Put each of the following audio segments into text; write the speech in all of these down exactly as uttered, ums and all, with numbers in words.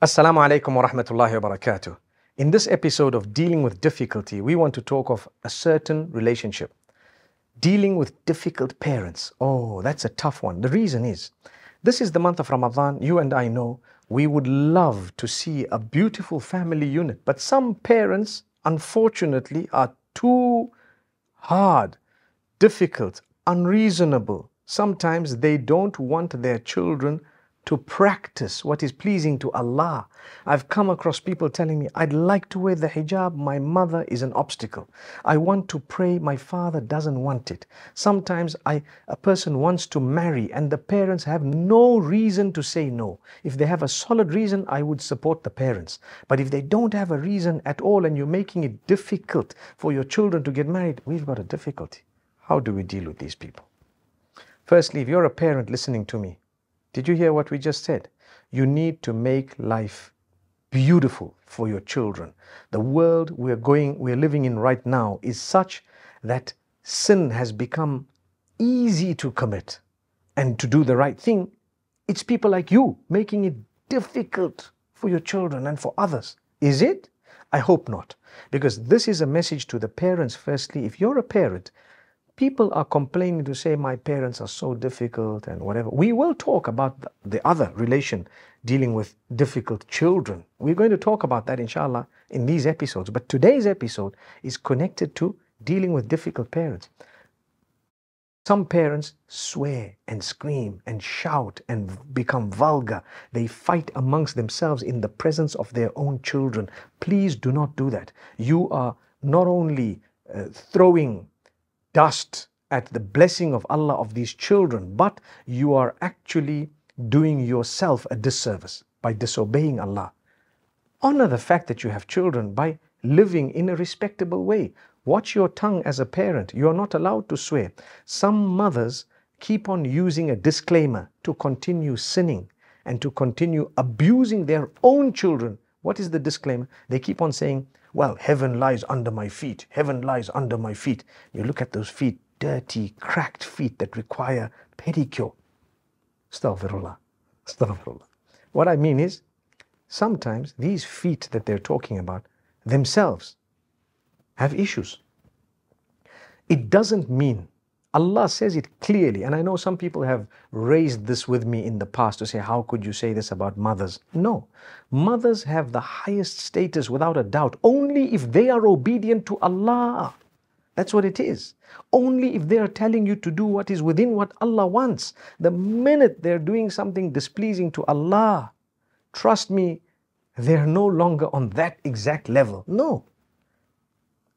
Assalamu alaikum wa rahmatullahi wa barakatuh. In this episode of Dealing with Difficulty, we want to talk of a certain relationship. Dealing with difficult parents. Oh, that's a tough one. The reason is, this is the month of Ramadan. You and I know we would love to see a beautiful family unit, but some parents, unfortunately, are too hard, difficult, unreasonable. Sometimes they don't want their children to practice what is pleasing to Allah. I've come across people telling me, I'd like to wear the hijab, my mother is an obstacle. I want to pray, my father doesn't want it. Sometimes I, a person wants to marry and the parents have no reason to say no. If they have a solid reason, I would support the parents. But if they don't have a reason at all and you're making it difficult for your children to get married, we've got a difficulty. How do we deal with these people? Firstly, if you're a parent listening to me, did you hear what we just said? You need to make life beautiful for your children. The world we're going, we're living in right now is such that sin has become easy to commit. And to do the right thing, it's people like you making it difficult for your children and for others. Is it? I hope not. Because this is a message to the parents firstly. If you're a parent, people are complaining to say, my parents are so difficult and whatever. We will talk about the other relation, dealing with difficult children. We're going to talk about that, inshallah, in these episodes. But today's episode is connected to dealing with difficult parents. Some parents swear and scream and shout and become vulgar. They fight amongst themselves in the presence of their own children. Please do not do that. You are not only uh, throwing dust at the blessing of Allah of these children, but you are actually doing yourself a disservice by disobeying Allah. Honor the fact that you have children by living in a respectable way. Watch your tongue as a parent. You are not allowed to swear. Some mothers keep on using a disclaimer to continue sinning and to continue abusing their own children. What is the disclaimer? They keep on saying, well, heaven lies under my feet. Heaven lies under my feet. You look at those feet, dirty, cracked feet that require pedicure. Astaghfirullah. Astaghfirullah. What I mean is, sometimes these feet that they're talking about themselves have issues. It doesn't mean, Allah says it clearly, and I know some people have raised this with me in the past to say, how could you say this about mothers? No. Mothers have the highest status without a doubt, only if they are obedient to Allah. That's what it is. Only if they are telling you to do what is within what Allah wants. The minute they're doing something displeasing to Allah, trust me, they're no longer on that exact level. No.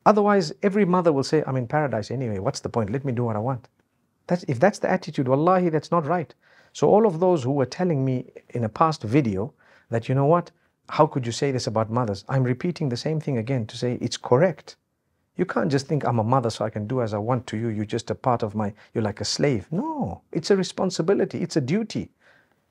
Otherwise, every mother will say, I'm in paradise anyway, what's the point? Let me do what I want. That's, if that's the attitude, wallahi, that's not right. So all of those who were telling me in a past video that, you know what, how could you say this about mothers? I'm repeating the same thing again to say it's correct. You can't just think I'm a mother so I can do as I want to you. You're just a part of my, you're like a slave. No, it's a responsibility. It's a duty.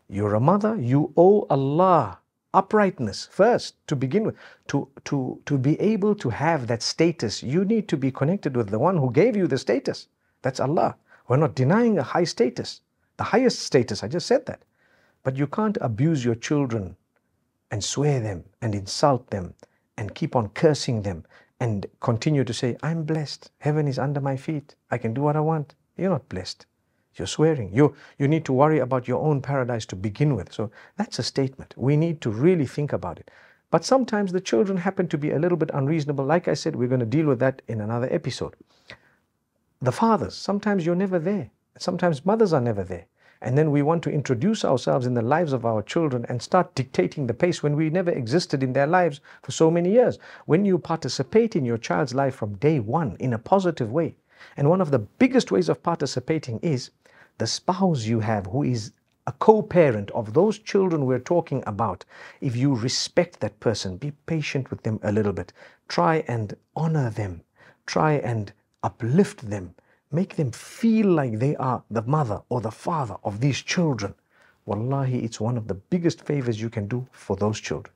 You're a mother. You owe Allah uprightness first to begin with. To to to be able to have that status, you need to be connected with the one who gave you the status. That's Allah. We're not denying a high status, the highest status, I just said that. But you can't abuse your children and swear them and insult them and keep on cursing them and continue to say, I'm blessed, heaven is under my feet, I can do what I want. You're not blessed, you're swearing. You, you need to worry about your own paradise to begin with. So that's a statement. We need to really think about it. But sometimes the children happen to be a little bit unreasonable. Like I said, we're going to deal with that in another episode. The fathers, sometimes you're never there. Sometimes mothers are never there. And then we want to introduce ourselves in the lives of our children and start dictating the pace when we never existed in their lives for so many years. When you participate in your child's life from day one in a positive way, and one of the biggest ways of participating is the spouse you have, who is a co-parent of those children we're talking about. If you respect that person, be patient with them a little bit. Try and honor them. Try and uplift them. Make them feel like they are the mother or the father of these children. Wallahi, it's one of the biggest favors you can do for those children.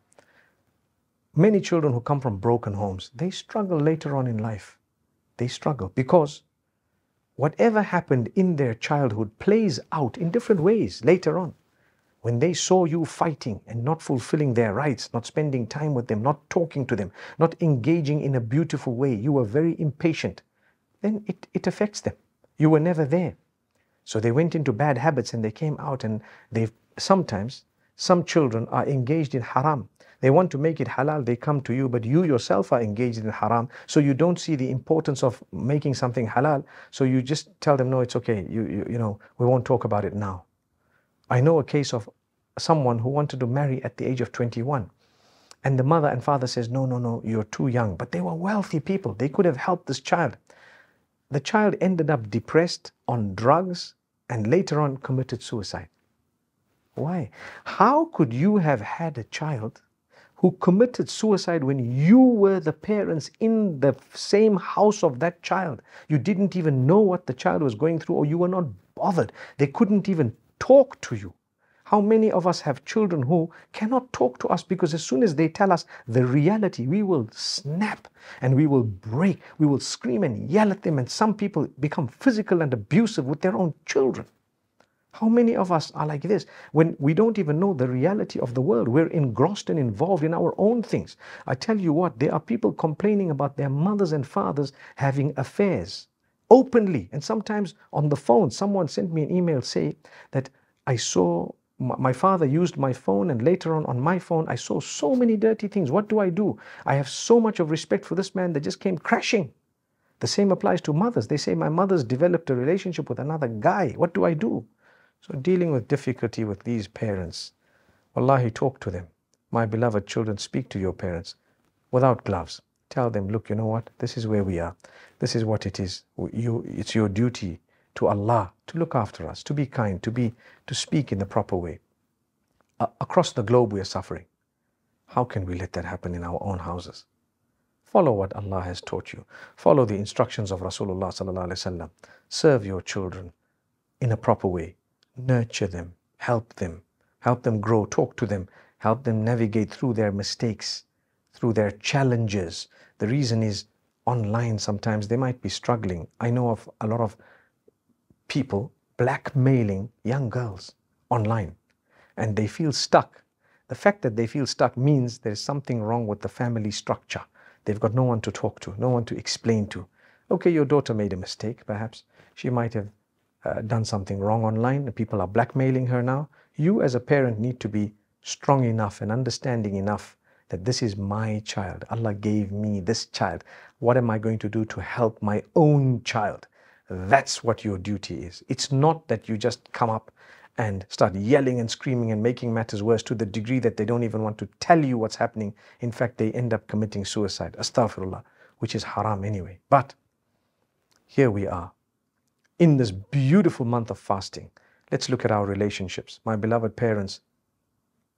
Many children who come from broken homes, they struggle later on in life. They struggle because whatever happened in their childhood plays out in different ways later on. When they saw you fighting and not fulfilling their rights, not spending time with them, not talking to them, not engaging in a beautiful way, you were very impatient, then it, it affects them. You were never there. So they went into bad habits and they came out, and they've sometimes, some children are engaged in haram. They want to make it halal, they come to you, but you yourself are engaged in haram, so you don't see the importance of making something halal, so you just tell them, no, it's okay, you, you, you know, we won't talk about it now. I know a case of someone who wanted to marry at the age of twenty-one, and the mother and father says, no, no, no, you're too young. But they were wealthy people. They could have helped this child. The child ended up depressed, on drugs, and later on committed suicide. Why? How could you have had a child who committed suicide when you were the parents in the same house of that child? You didn't even know what the child was going through, or you were not bothered. They couldn't even talk to you. How many of us have children who cannot talk to us because as soon as they tell us the reality, we will snap and we will break. We will scream and yell at them, and some people become physical and abusive with their own children. How many of us are like this when we don't even know the reality of the world? We're engrossed and involved in our own things. I tell you what, there are people complaining about their mothers and fathers having affairs. Openly, and sometimes on the phone. Someone sent me an email saying that I saw my father used my phone, and later on on my phone I saw so many dirty things. What do I do? I have so much of respect for this man that just came crashing. The same applies to mothers. They say my mother's developed a relationship with another guy. What do I do? So dealing with difficulty with these parents. Wallahi, talk to them. My beloved children, speak to your parents without gloves. Tell them, look, you know what, this is where we are. This is what it is. You, it's your duty to Allah to look after us, to be kind, to, be, to speak in the proper way. Uh, across the globe we are suffering. How can we let that happen in our own houses? Follow what Allah has taught you. Follow the instructions of Rasulullah sallallahu alaihi wasallam. Serve your children in a proper way. Nurture them. Help them. Help them grow. Talk to them. Help them navigate through their mistakes, through their challenges. The reason is online sometimes they might be struggling. I know of a lot of people blackmailing young girls online, and they feel stuck. The fact that they feel stuck means there's something wrong with the family structure. They've got no one to talk to, no one to explain to. Okay, your daughter made a mistake perhaps. She might have uh, done something wrong online. People are blackmailing her now. You as a parent need to be strong enough and understanding enough that this is my child. Allah gave me this child. What am I going to do to help my own child? That's what your duty is. It's not that you just come up and start yelling and screaming and making matters worse to the degree that they don't even want to tell you what's happening. In fact, they end up committing suicide. Astaghfirullah, which is haram anyway. But here we are in this beautiful month of fasting. Let's look at our relationships. My beloved parents,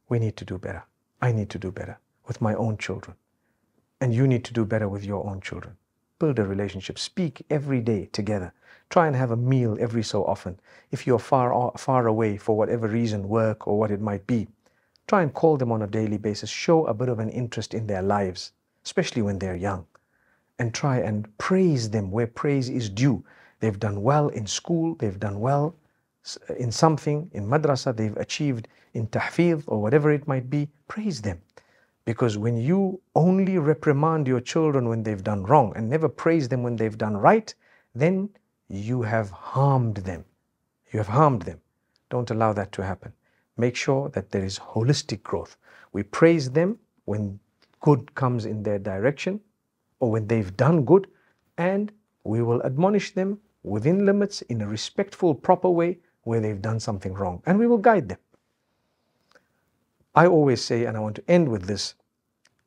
we need to do better. I need to do better with my own children, and you need to do better with your own children. Build a relationship. Speak every day together. Try and have a meal every so often. If you're far, far away for whatever reason, work or what it might be, try and call them on a daily basis. Show a bit of an interest in their lives, especially when they're young, and try and praise them where praise is due. They've done well in school, they've done well in something, in madrasa, they've achieved in tahfidh or whatever it might be. Praise them. Because when you only reprimand your children when they've done wrong and never praise them when they've done right, then you have harmed them. You have harmed them. Don't allow that to happen. Make sure that there is holistic growth. We praise them when good comes in their direction or when they've done good, and we will admonish them within limits in a respectful, proper way where they've done something wrong, and we will guide them. I always say, and I want to end with this,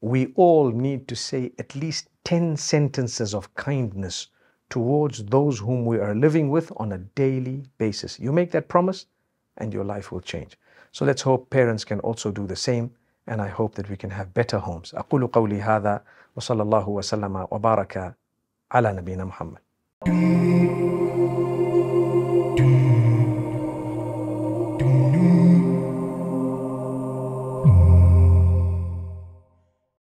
we all need to say at least ten sentences of kindness towards those whom we are living with on a daily basis. You make that promise and your life will change. So let's hope parents can also do the same, and I hope that we can have better homes. أقول قولي هذا وصلى الله وسلم وبارك على نبينا محمد.